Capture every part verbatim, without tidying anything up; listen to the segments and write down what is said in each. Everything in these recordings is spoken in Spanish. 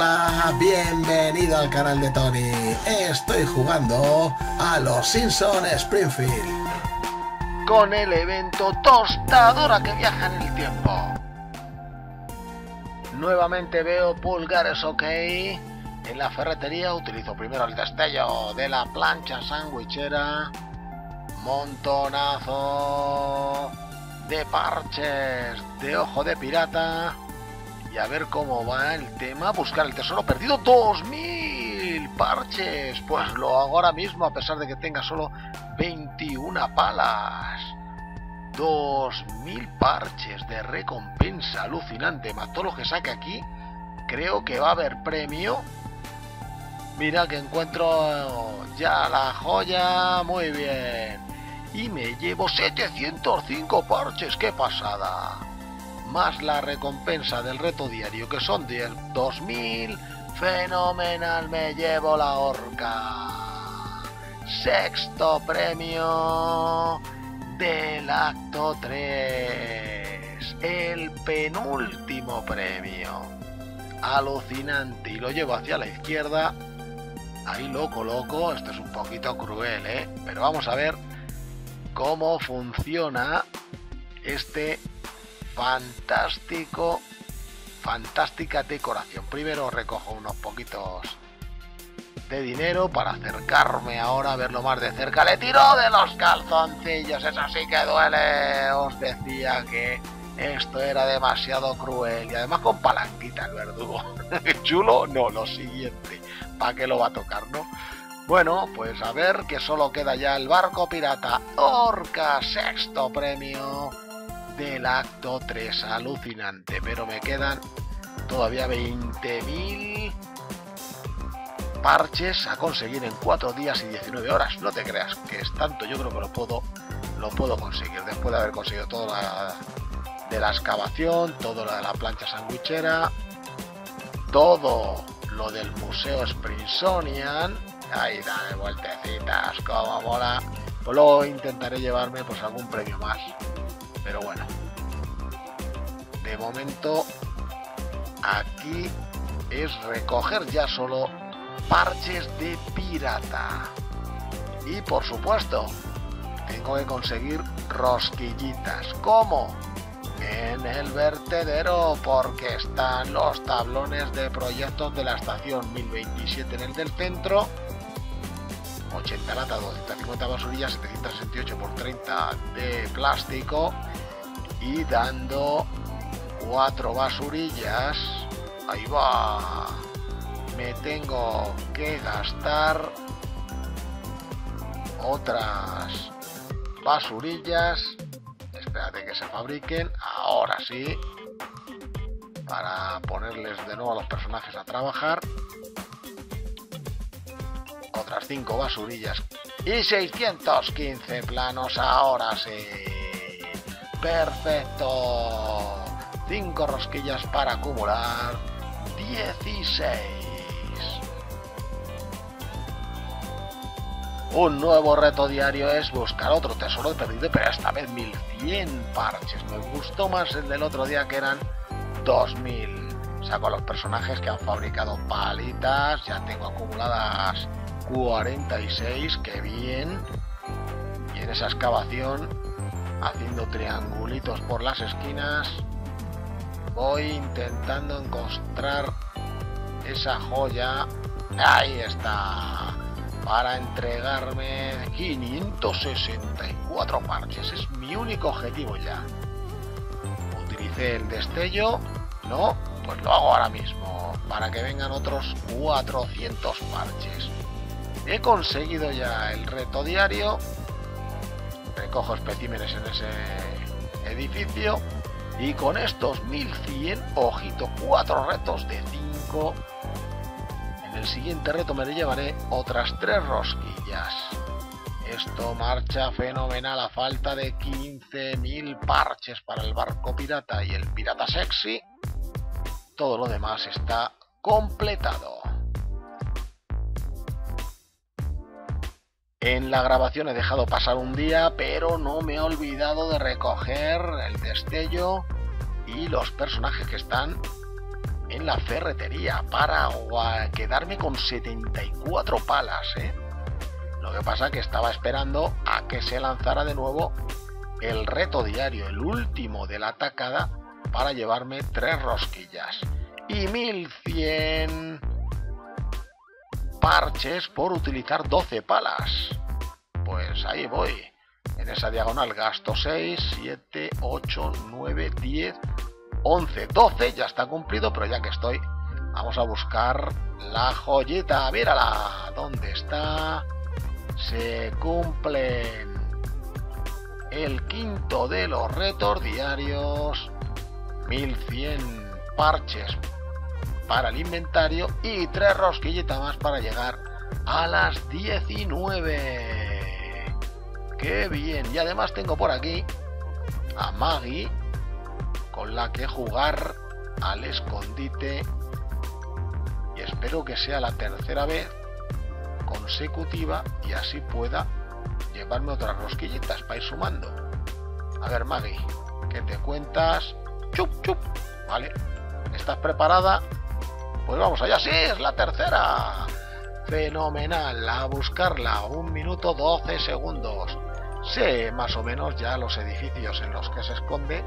Hola, bienvenido al canal de Tony. Estoy jugando a Los Simpsons Springfield con el evento Tostadora que viaja en el tiempo. Nuevamente veo pulgares ok. En la ferretería utilizo primero el destello de la plancha sandwichera. Montonazo de parches de ojo de pirata. Y a ver cómo va el tema. Buscar el tesoro perdido. dos mil parches. Pues lo hago ahora mismo a pesar de que tenga solo veintiuna palas. dos mil parches de recompensa. Alucinante. Más todo lo que saque aquí. Creo que va a haber premio. Mira que encuentro ya la joya. Muy bien. Y me llevo setecientos cinco parches. ¡Qué pasada! Más la recompensa del reto diario, que son dos mil. ¡Fenomenal! Me llevo la horca. Sexto premio del acto tres. El penúltimo premio. Alucinante. Y lo llevo hacia la izquierda. Ahí lo coloco. Esto es un poquito cruel, ¿eh? Pero vamos a ver cómo funciona este fantástico, fantástica decoración. Primero recojo unos poquitos de dinero para acercarme ahora a verlo más de cerca. ¡Le tiro de los calzoncillos! ¡Eso sí que duele! Os decía que esto era demasiado cruel. Y además con palanquita el verdugo. ¿Chulo? No, lo siguiente. ¿Para qué lo va a tocar, no? Bueno, pues a ver, que solo queda ya el barco pirata. Orca, sexto premio del acto tres, alucinante, pero me quedan todavía veinte mil parches a conseguir en cuatro días y diecinueve horas. No te creas que es tanto, yo creo que lo puedo lo puedo conseguir después de haber conseguido toda la de la excavación, todo lo de la plancha sandwichera, todo lo del museo Springonian. Ahí dame vueltecitas, como mola. Pues luego intentaré llevarme pues algún premio más. Pero bueno, de momento aquí es recoger ya solo parches de pirata. Y por supuesto, tengo que conseguir rosquillitas. ¿Cómo? En el vertedero, porque están los tablones de proyectos de la estación mil veintisiete en el del centro. ochenta latas, doscientas cincuenta basurillas, setecientos sesenta y ocho por treinta de plástico, y dando cuatro basurillas. Ahí va. Me tengo que gastar otras basurillas. Espérate que se fabriquen. Ahora sí. Para ponerles de nuevo a los personajes a trabajar. Otras cinco basurillas y seiscientos quince planos. Ahora sí, perfecto. Cinco rosquillas para acumular dieciséis. Un nuevo reto diario es buscar otro tesoro perdido, pero esta vez mil cien parches. Me gustó más el del otro día, que eran dos mil. Saco a los personajes que han fabricado palitas. Ya tengo acumuladas cuarenta y seis, que bien. Y en esa excavación, haciendo triangulitos por las esquinas, voy intentando encontrar esa joya. Ahí está, para entregarme quinientos sesenta y cuatro parches. Es mi único objetivo ya. Utilicé el destello, no, pues lo hago ahora mismo para que vengan otros cuatrocientos parches. He conseguido ya el reto diario. Recojo especímenes en ese edificio. Y con estos mil cien, ojito, cuatro retos de cinco. En el siguiente reto me llevaré otras tres rosquillas. Esto marcha fenomenal a falta de quince mil parches para el barco pirata y el pirata sexy. Todo lo demás está completado. En la grabación he dejado pasar un día, pero no me he olvidado de recoger el destello y los personajes que están en la ferretería para o a quedarme con setenta y cuatro palas, ¿eh? Lo que pasa que estaba esperando a que se lanzara de nuevo el reto diario, el último de la tacada, para llevarme tres rosquillas y mil cien parches por utilizar doce palas. Pues ahí voy, en esa diagonal gasto seis, siete, ocho, nueve, diez, once, doce, ya está cumplido, pero ya que estoy, vamos a buscar la joyita, mírala, ¿dónde está? Se cumplen el quinto de los retos diarios, mil cien parches para el inventario y tres rosquillitas más para llegar a las diecinueve. ¡Qué bien! Y además tengo por aquí a Maggie, con la que jugar al escondite, y espero que sea la tercera vez consecutiva y así pueda llevarme otras rosquillitas para ir sumando. A ver, Maggie, ¿qué te cuentas? Chup, chup. Vale, ¿estás preparada? Pues vamos allá, sí, es la tercera. Fenomenal, a buscarla. Un minuto doce segundos. Sé más o menos ya los edificios en los que se esconde,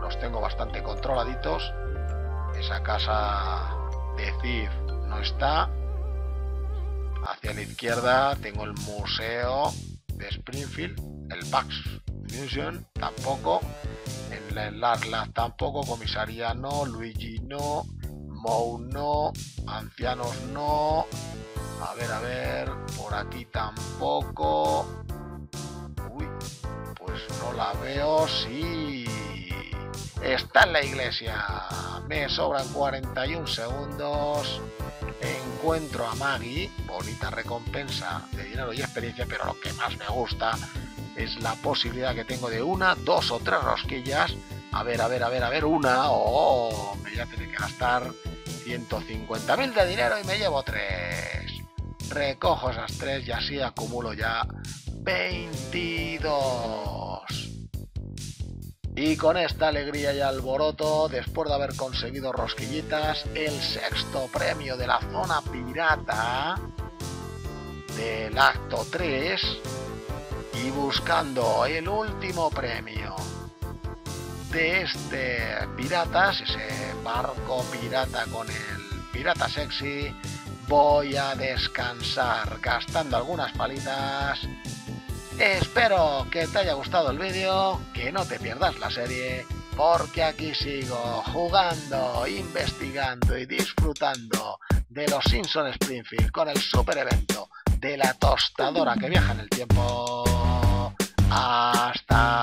los tengo bastante controladitos. Esa casa de Thief no está. Hacia la izquierda tengo el museo de Springfield, el Bugs Museum tampoco, en la Larla tampoco, comisaría no, Luigi no, Moe no, ancianos no, a ver, a ver, por aquí tampoco, uy, pues no la veo, sí, está en la iglesia, me sobran cuarenta y un segundos, encuentro a Maggie, bonita recompensa de dinero y experiencia, pero lo que más me gusta es la posibilidad que tengo de una, dos o tres rosquillas. A ver, a ver, a ver, a ver, una. Oh, me voy a tener que gastar ciento cincuenta mil de dinero y me llevo tres. Recojo esas tres y así acumulo ya veintidós. Y con esta alegría y alboroto, después de haber conseguido rosquillitas, el sexto premio de la zona pirata del acto tres. Y buscando el último premio de este piratas, ese barco pirata con el pirata sexy, voy a descansar gastando algunas palitas. Espero que te haya gustado el vídeo, que no te pierdas la serie, porque aquí sigo jugando, investigando y disfrutando de los Simpsons Springfield con el super evento de la tostadora que viaja en el tiempo. Hasta